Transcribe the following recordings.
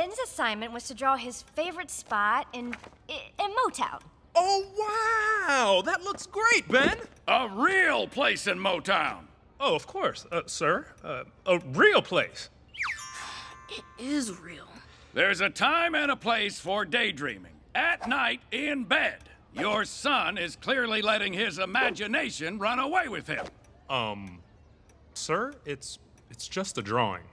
Ben's assignment was to draw his favorite spot in Motown. Oh, wow! That looks great, Ben! A real place in Motown! Oh, of course, sir. A real place. It is real. There's a time and a place for daydreaming. At night, in bed. Your son is clearly letting his imagination run away with him. Sir, it's just a drawing.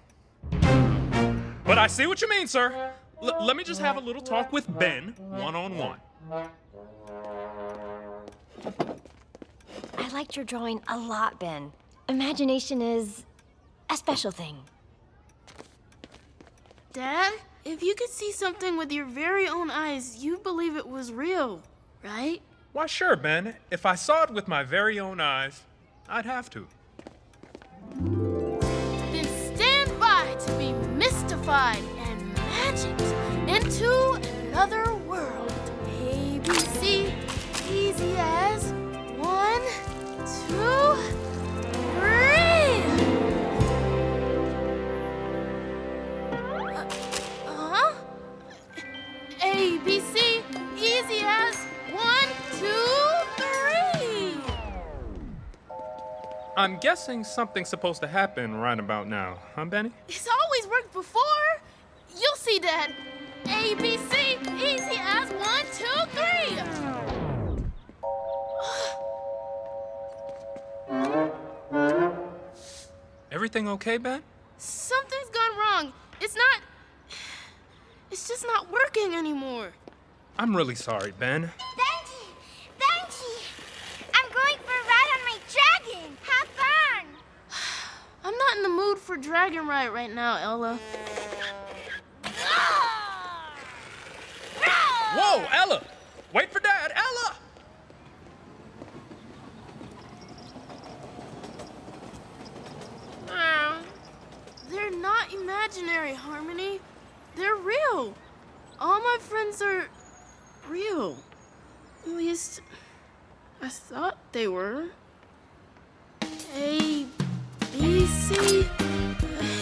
But I see what you mean, sir. Let me just have a little talk with Ben, one-on-one. I liked your drawing a lot, Ben. Imagination is a special thing. Dad, if you could see something with your very own eyes, you'd believe it was real, right? Why, sure, Ben. If I saw it with my very own eyes, I'd have to. Then stand by to be mystified and magicked into another world. ABC, easy as 1, 2, 3. Huh? ABC, easy as 1, 2, 3. I'm guessing something's supposed to happen right about now, huh, Benny? It's always worked before. You'll see, Dad. ABC, easy as 1, 2, 3. Everything okay, Ben? Something's gone wrong. It's just not working anymore. I'm really sorry, Ben. Benji! Benji! I'm going for a ride on my dragon! Have fun! I'm not in the mood for dragon ride right now, Ella. Whoa, Ella! Wait for Dad, Ella! They're not imaginary, Harmony. They're real. All my friends are real. At least, I thought they were. A, B, C,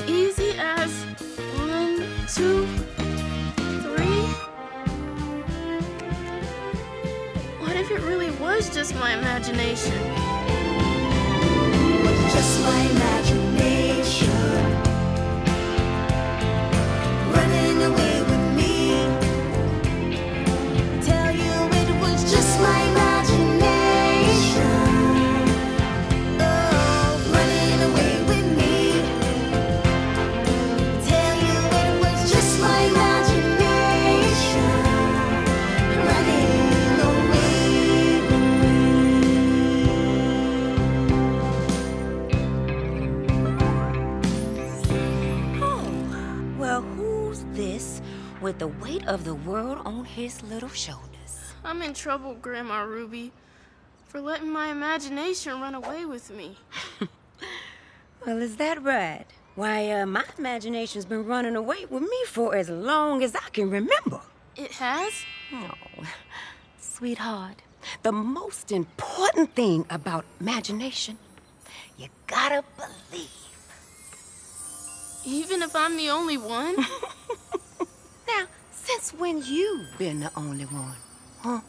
easy as 1, 2, 3. What if it really was just my imagination? Just my imagination. Away with me. Tell you it was just my imagination. Oh, running away with me. Tell you it was just my imagination. Running away with me. Oh, well, who's this with the weight of the world on his little shoulders? I'm in trouble, Grandma Ruby, for letting my imagination run away with me. Well, is that right? Why, my imagination's been running away with me for as long as I can remember. It has? Oh, sweetheart, the most important thing about imagination, you gotta believe. Even if I'm the only one? Now, since when you been the only one, huh?